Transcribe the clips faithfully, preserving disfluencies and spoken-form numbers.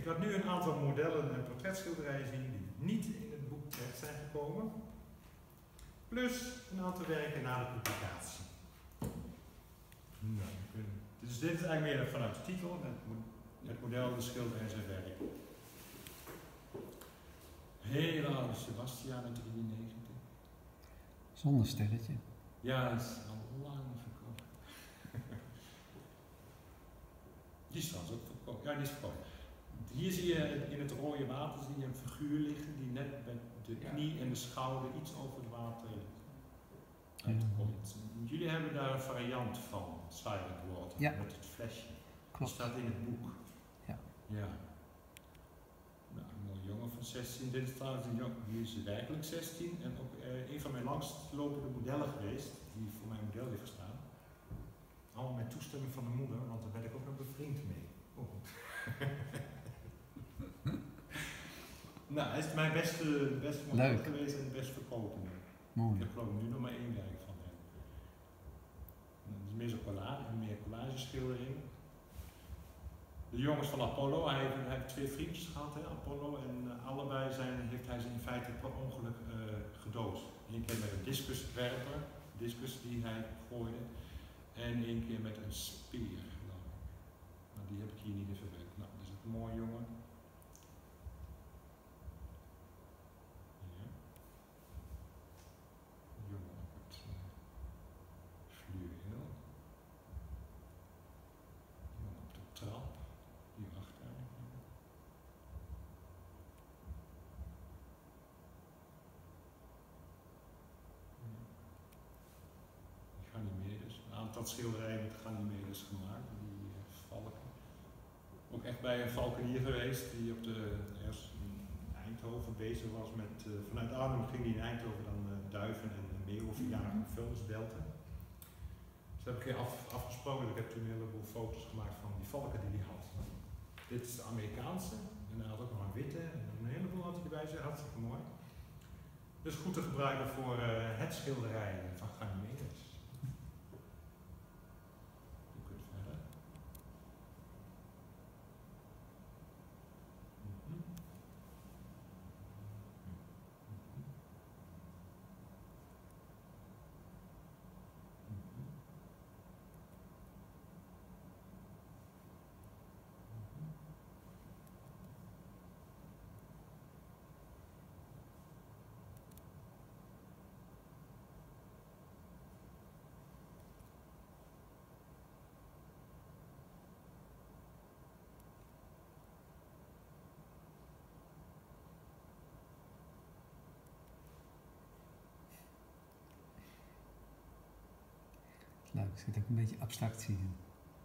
Ik laat nu een aantal modellen en portretschilderijen zien die niet in het boek terecht zijn gekomen, plus een aantal werken na de publicatie. Nou, dus dit is eigenlijk meer vanuit de titel, het model, de schilder en zijn werk. Hele oude Sebastiaan in negentien drieënnegentig. Zonder sterretje. Ja, dat is al lang verkocht. Die is trouwens ook verkocht. Ja, die is verkocht. Hier zie je in het rode water zie je een figuur liggen die net met de knie en de schouder iets over het water uitkomt. Jullie hebben daar een variant van, Silent Water, ja, met het flesje. Dat staat in het boek. Ja. Ja. Nou, een mooie jongen van zestien. Dit is trouwens een jongen, die is eigenlijk zestien. En ook eh, een van mijn langstlopende modellen geweest, die voor mijn model heeft gestaan. Allemaal met toestemming van de moeder, want daar ben ik ook nog bevriend mee. Oh. Nou, hij is mijn beste, beste model geweest en het best verkopende. Mooi. Daar geloof ik nu nog maar één werk van hem. Het is meer zo'n collage, meer collageschildering. De jongens van Apollo, hij heeft, hij heeft twee vriendjes gehad, hè, Apollo, en uh, allebei zijn, heeft hij ze in feite per ongeluk uh, gedood. Eén keer met een discuswerper, discus die hij gooide, en één keer met een speer. Nou, maar die heb ik hier niet in verwerkt. Nou, dat is een mooi jongen. Ja. Een jongen op het uh, fluweel. Een jongen op de trap. Ganymedes, een aantal schilderijen met Ganymedes gemaakt, die uh, valken. Ook echt bij een valkenier geweest die op de, ergens in Eindhoven bezig was met, uh, vanuit Arnhem ging hij in Eindhoven dan uh, duiven en meeuwen verjagen, vuilnisbelten. Dus dat heb ik af, afgesproken, ik heb toen een heleboel foto's gemaakt van die valken die hij had. Dit is de Amerikaanse, en hij had ook nog een witte, en een heleboel had hij erbij zich, hartstikke mooi. Dus goed te gebruiken voor uh, het schilderij van Ganymedes. Je kunt verder. Mm-hmm. Leuk, er zit ook een beetje abstractie in,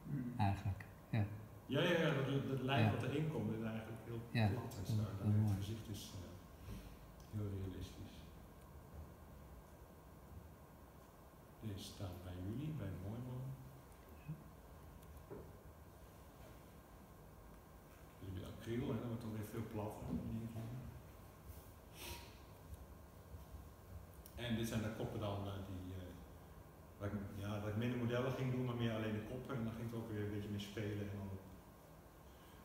mm. eigenlijk. Ja, ja, ja, ja dat, dat lijn ja. wat erin komt is eigenlijk heel ja, plat en zo. Het gezicht is uh, heel realistisch. Deze staat bij jullie, bij Mooi Man. Ja. Dus bij Acquille, hè, dat wordt alweer veel platter. En dit zijn de koppen dan uh, die... Uh, Dat ik, ja, dat ik minder modellen ging doen, maar meer alleen de koppen en dan ging het ook weer een beetje meer spelen en dan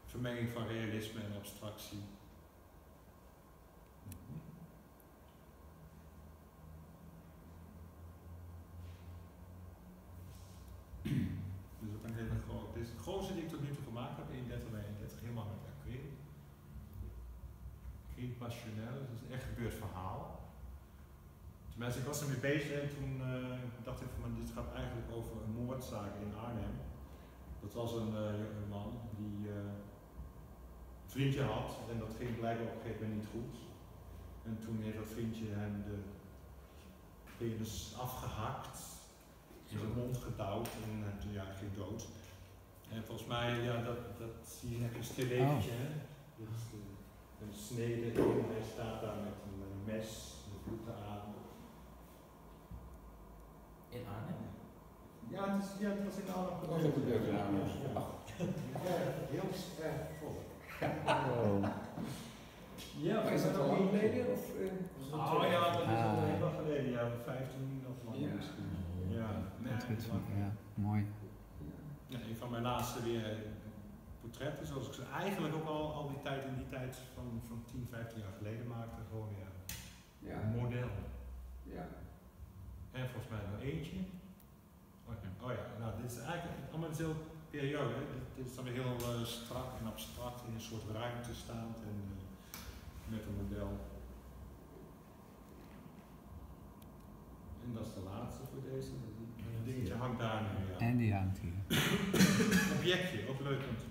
vermenging van realisme en abstractie. Mm-hmm. Dit is ook een hele grote, dit is de grootste die ik tot nu toe gemaakt heb, eenendertig bij eenendertig, helemaal met acryl. Cri Passionel, dat is een echt gebeurd verhaal. Tenminste, ik was ermee bezig en toen uh, dacht ik van, maar dit gaat eigenlijk over een moordzaak in Arnhem. Dat was een, uh, een man die uh, een vriendje had en dat ging blijkbaar op een gegeven moment niet goed. En toen heeft dat vriendje hem de penis afgehakt, in zijn mond gedouwd en uh, toen ja, ging dood. En volgens mij, ja, dat, dat zie je een stileetje, hè? Dus, uh, een snede en hij staat daar met een uh, mes, de bloed aan. In Arnhem? Ja, het is, ja, het was in Arnhem. Oh, dat gebeurt in Arnhem. Ja, heel erg vol. Ja, maar is dat al lang geleden? Oh ja, dat is al heel lang geleden. Ja, vijftien of langer misschien. Ja, net goed. Ja, mooi. Een van mijn laatste weer portretten, zoals ik ze eigenlijk ook al al die tijd. tijd van, van tien, vijftien jaar geleden maakte gewoon weer ja. een model. Ja. En volgens mij nog eentje. Okay. Oh ja, nou dit is eigenlijk allemaal dezelfde periode. Dit is dan weer heel uh, strak en abstract in een soort ruimte staand en uh, met een model. En dat is de laatste voor deze. Een dingetje hangt daar nu. Ja. En die hangt hier. Objectje, ook leuk om te